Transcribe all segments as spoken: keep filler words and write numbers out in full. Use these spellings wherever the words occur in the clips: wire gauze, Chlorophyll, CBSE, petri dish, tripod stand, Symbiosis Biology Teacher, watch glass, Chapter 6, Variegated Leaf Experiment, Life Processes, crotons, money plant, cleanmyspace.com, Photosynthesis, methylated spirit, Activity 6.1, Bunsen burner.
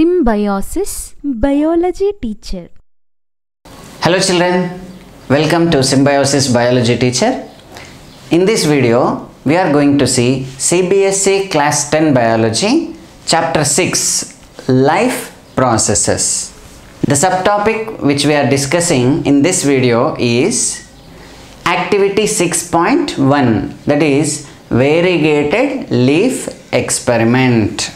Symbiosis Biology Teacher. Hello children, welcome to Symbiosis Biology Teacher. In this video, we are going to see C B S E Class ten Biology, Chapter six, Life Processes. The subtopic which we are discussing in this video is Activity six point one, that is Variegated Leaf Experiment.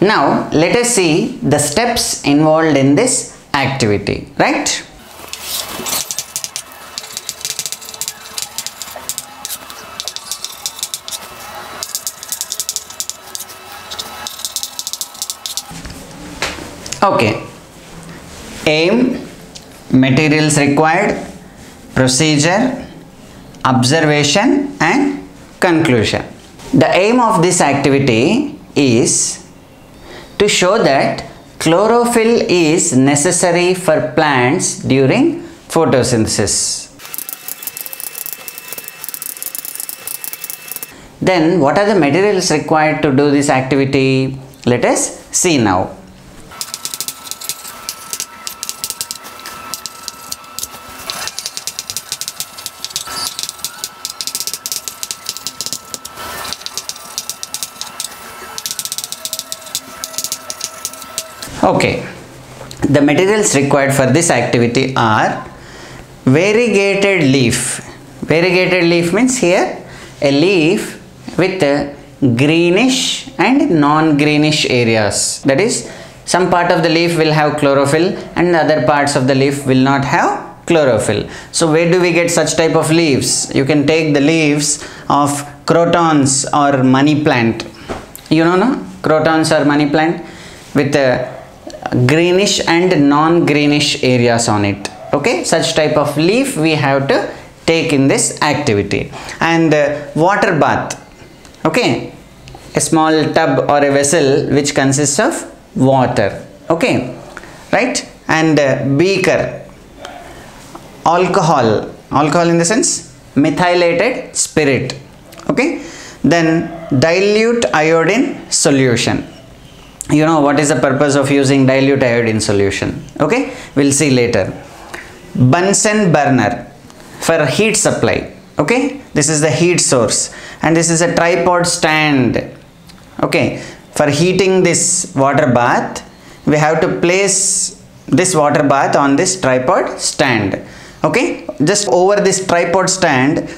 Now let us see the steps involved in this activity, right? Okay. Aim, materials required, procedure, observation and conclusion. The aim of this activity is to show that chlorophyll is necessary for plants during photosynthesis. Then what are the materials required to do this activity? Let us see now. Okay, the materials required for this activity are variegated leaf. Variegated leaf means here a leaf with a greenish and non-greenish areas. That is, some part of the leaf will have chlorophyll and other parts of the leaf will not have chlorophyll. So where do we get such type of leaves? You can take the leaves of crotons or money plant. You know, no? Crotons or money plant with a greenish and non-greenish areas on it. Okay, such type of leaf we have to take in this activity. And uh, water bath. Okay, a small tub or a vessel which consists of water. Okay, right. And uh, beaker, alcohol, alcohol in the sense methylated spirit. Okay, then dilute iodine solution. You know what is the purpose of using dilute iodine solution. Okay, we'll see later. Bunsen burner for heat supply. Okay, this is the heat source, and this is a tripod stand. Okay, for heating this water bath, we have to place this water bath on this tripod stand. Okay, just over this tripod stand,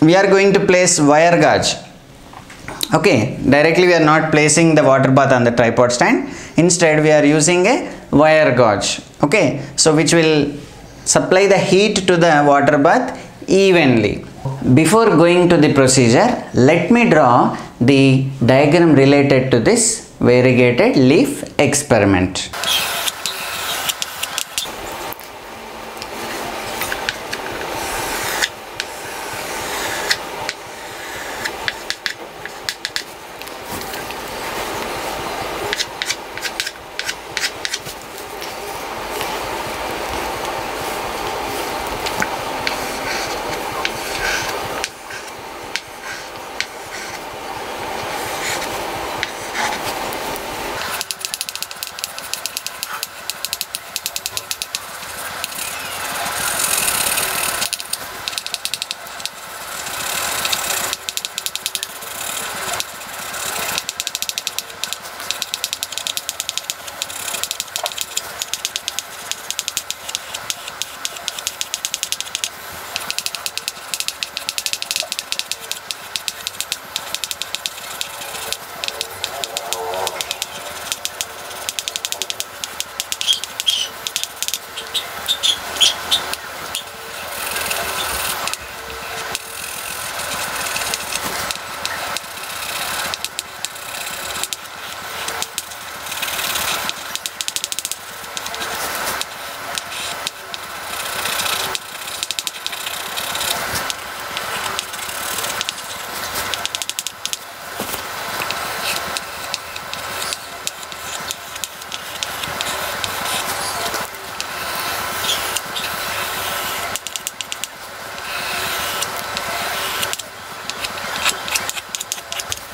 we are going to place wire gauze. Okay, directly we are not placing the water bath on the tripod stand. Instead, we are using a wire gauze. Okay, so which will supply the heat to the water bath evenly. Before going to the procedure, let me draw the diagram related to this variegated leaf experiment.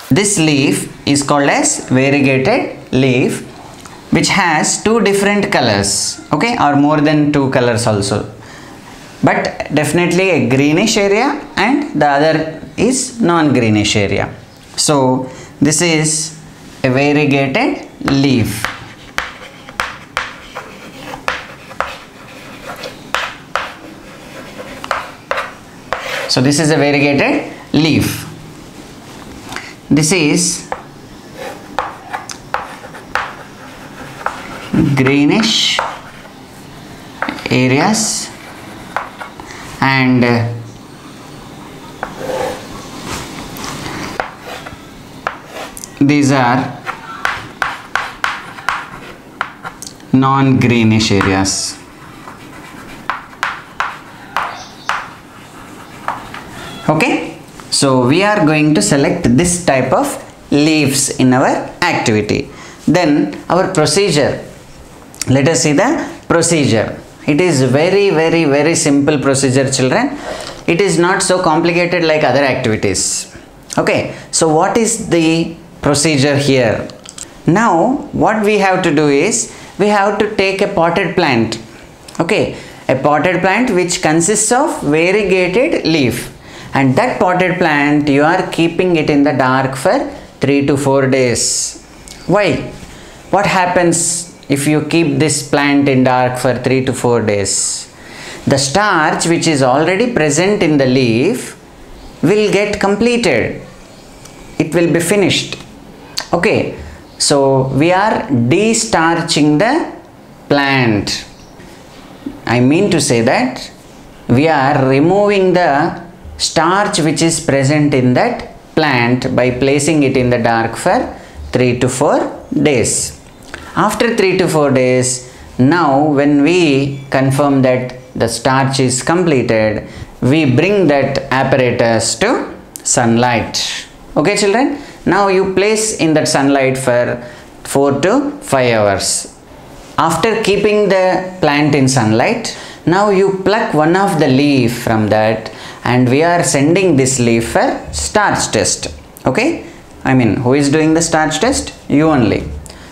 This leaf is called as variegated leaf. which has two different colors, okay, or more than two colors also, but definitely a greenish area and the other is non-greenish area. So this is a variegated leaf. So this is a variegated leaf. This is greenish areas and these are non-greenish areas. Okay, so we are going to select this type of leaves in our activity. Then our procedure, let us see the procedure. It is very very very simple procedure, children. It is not so complicated like other activities. Okay, so what is the procedure here? Now what we have to do is we have to take a potted plant, okay, a potted plant which consists of variegated leaf. And that potted plant, you are keeping it in the dark for three to four days. Why? What happens if you keep this plant in dark for three to four days? The starch which is already present in the leaf will get completed. It will be finished. Okay. So we are destarching the plant. I mean to say that we are removing the starch which is present in that plant by placing it in the dark for three to four days. After three to four days, now when we confirm that the starch is completed, we bring that apparatus to sunlight. Okay children, now you place in that sunlight for four to five hours. After keeping the plant in sunlight, now you pluck one of the leaf from that and we are sending this leaf for starch test. Okay, I mean, who is doing the starch test? You only.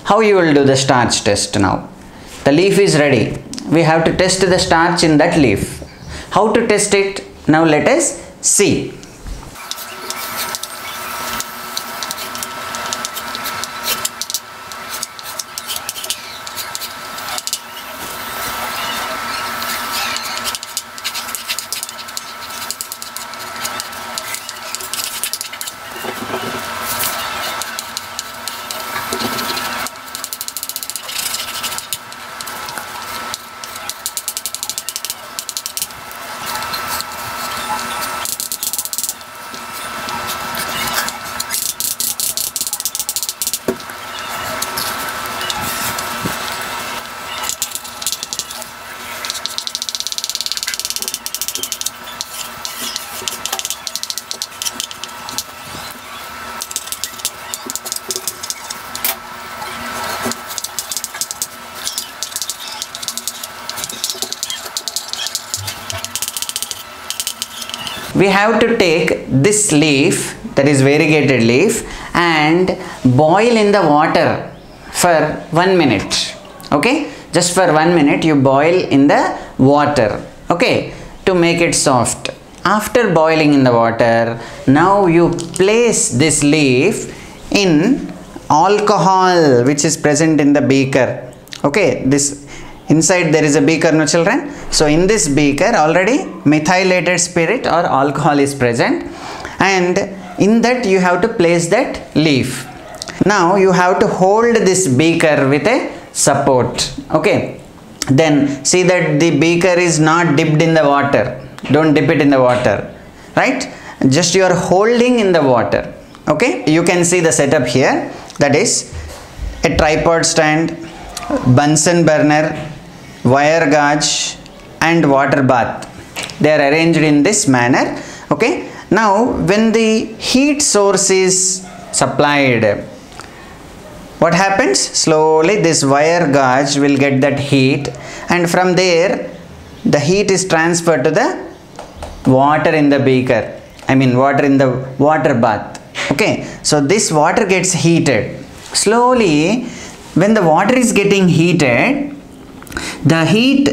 How you will do the starch test now? The leaf is ready. We have to test the starch in that leaf. How to test it? Now let us see. We have to take this leaf, that is variegated leaf, and boil in the water for one minute. Okay, just for one minute you boil in the water, okay, to make it soft. After boiling in the water, now you place this leaf in alcohol which is present in the beaker. Okay, this inside there is a beaker, no children? So in this beaker already methylated spirit or alcohol is present, and in that you have to place that leaf. Now you have to hold this beaker with a support. Okay, then see that the beaker is not dipped in the water. Don't dip it in the water, right? Just you are holding in the water. Okay, you can see the setup here, that is a tripod stand, Bunsen burner, wire gauze and water bath. They are arranged in this manner. Okay, now when the heat source is supplied, what happens? Slowly this wire gauze will get that heat, and from there the heat is transferred to the water in the beaker, I mean water in the water bath. Okay, so this water gets heated. Slowly when the water is getting heated, the heat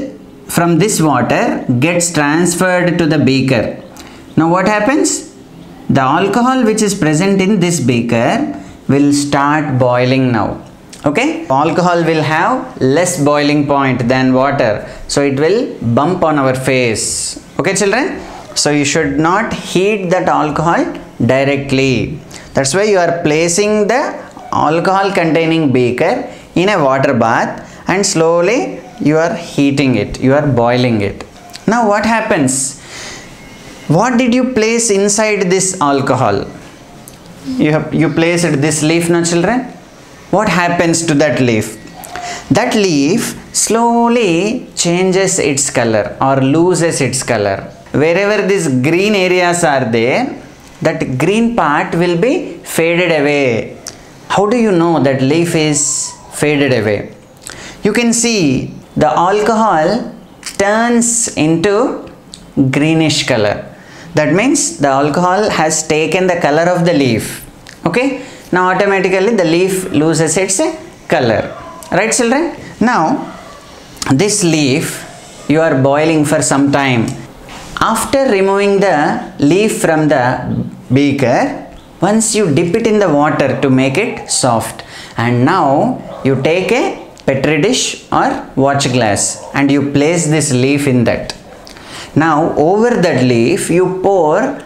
from this water gets transferred to the beaker. Now what happens? The alcohol which is present in this beaker will start boiling now. Okay, alcohol will have less boiling point than water, so it will bump on our face. Okay children, so you should not heat that alcohol directly. That's why you are placing the alcohol containing beaker in a water bath and slowly you are heating it, you are boiling it. Now what happens? What did you place inside this alcohol? You have you placed this leaf now children. What happens to that leaf? That leaf slowly changes its color or loses its color. Wherever these green areas are there, that green part will be faded away. How do you know that leaf is faded away? You can see the alcohol turns into greenish color. That means the alcohol has taken the color of the leaf. Okay? Now automatically the leaf loses its color. Right children? Now this leaf you are boiling for some time. After removing the leaf from the beaker, once you dip it in the water to make it soft, and now you take a petri dish or watch glass and you place this leaf in that. Now over that leaf you pour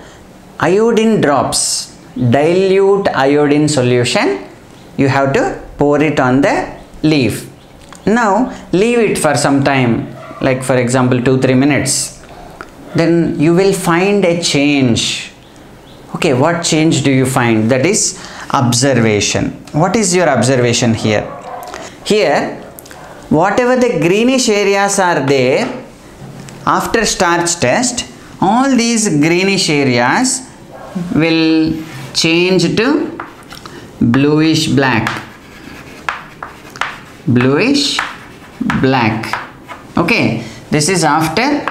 iodine drops. Dilute iodine solution, you have to pour it on the leaf. Now leave it for some time, like for example two to three minutes. Then you will find a change. Okay, what change do you find? That is observation. What is your observation here? Here, whatever the greenish areas are there, after starch test, all these greenish areas will change to bluish black, bluish black. Okay, this is after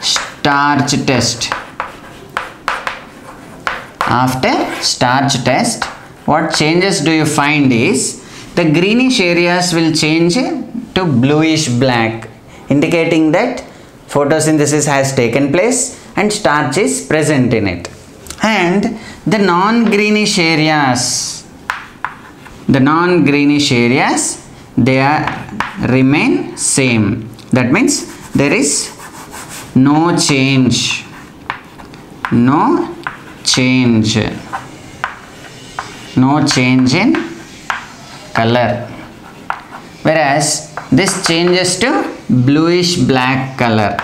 starch test. After starch test, what changes do you find is the greenish areas will change to bluish black, indicating that photosynthesis has taken place and starch is present in it. And the non-greenish areas, the non-greenish areas, they are remain same. That means there is no change, no change, no change in color. Whereas this changes to bluish black color.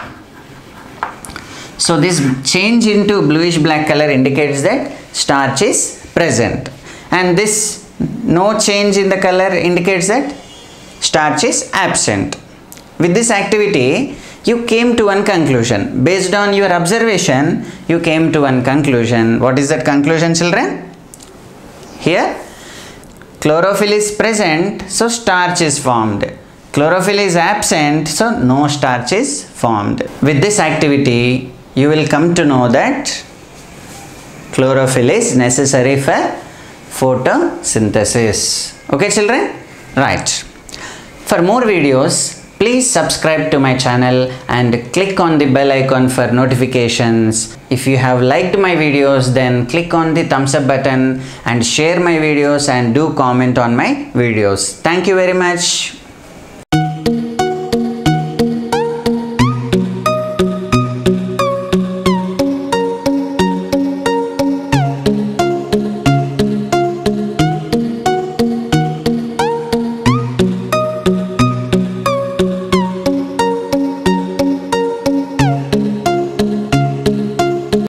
So this change into bluish black color indicates that starch is present, and this no change in the color indicates that starch is absent. With this activity you came to one conclusion. Based on your observation you came to one conclusion. What is that conclusion children? Here chlorophyll is present, so starch is formed. Chlorophyll is absent, so no starch is formed. With this activity you will come to know that chlorophyll is necessary for photosynthesis. Okay children? Right. For more videos, please subscribe to my channel and click on the bell icon for notifications. If you have liked my videos, then click on the thumbs up button and share my videos and do comment on my videos. Thank you very much.